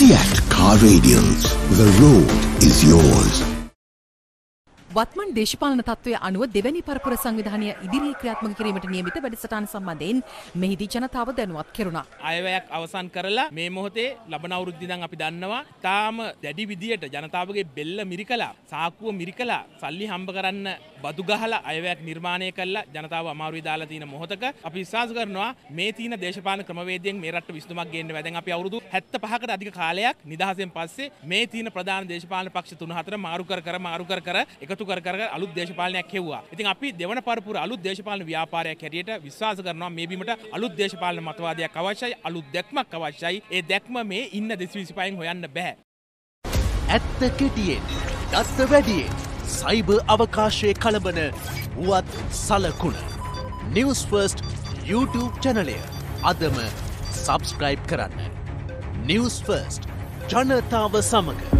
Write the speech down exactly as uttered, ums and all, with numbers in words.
Seat Car Radials. The road is yours. වත්මන් දේශපාලන තත්ත්වය අනුව දෙවැනි පරපුර සංවිධානය ඉදිරියේ ක්‍රියාත්මක කිරීමට නියමිත වැඩසටහන සම්බන්ධයෙන් මෙහිදී ජනතාව දැනුවත් කෙරුණා. අයවැයක් අවසන් කරලා මේ මොහොතේ ලබන අවුරුද්දේ ඉඳන් අපි දන්නවා තාම දැඩි විදියට ජනතාවගේ බෙල්ල මිරිකලා සාක්කුව මිරිකලා සල්ලි හම්බ කරන්න බදු ගහලා අයවැයක් නිර්මාණය කළා ජනතාව අමාරුවේ දාලා තියෙන මොහොතක අපි විශ්වාස කරනවා මේ තියෙන දේශපාලන ක්‍රමවේදයෙන් මේ රට විසඳුමක් ගේන්න බැහැ. දැන් අපි අවුරුදු හැත්තෑ පහකට අධික කාලයක් නිදහසෙන් පස්සේ මේ තියෙන ප්‍රධාන දේශපාලන පක්ෂ තුන හතර මාරු කර කර මාරු කර කර කර කර අලුත් දේශපාලනයක් හෙව්වා. ඉතින් අපි දෙවන පරපුර අලුත් දේශපාලන ව්‍යාපාරයක් හැටියට විශ්වාස කරනවා මේ බීමට අලුත් දේශපාලන මතවාදයක් අවශ්‍යයි, අලුත් දැක්මක් අවශ්‍යයි. ඒ දැක්ම මේ ඉන්න දෙසිය විසිපහෙන් හොයන්න බෑ. ඇත්ත කෙටියෙන්, දත්ත වැඩියෙන්, සයිබර් අවකාශයේ කලබන වුවත් සලකුණ. News First YouTube channel එක අදම subscribe කරන්න. News First ජනතාව සමග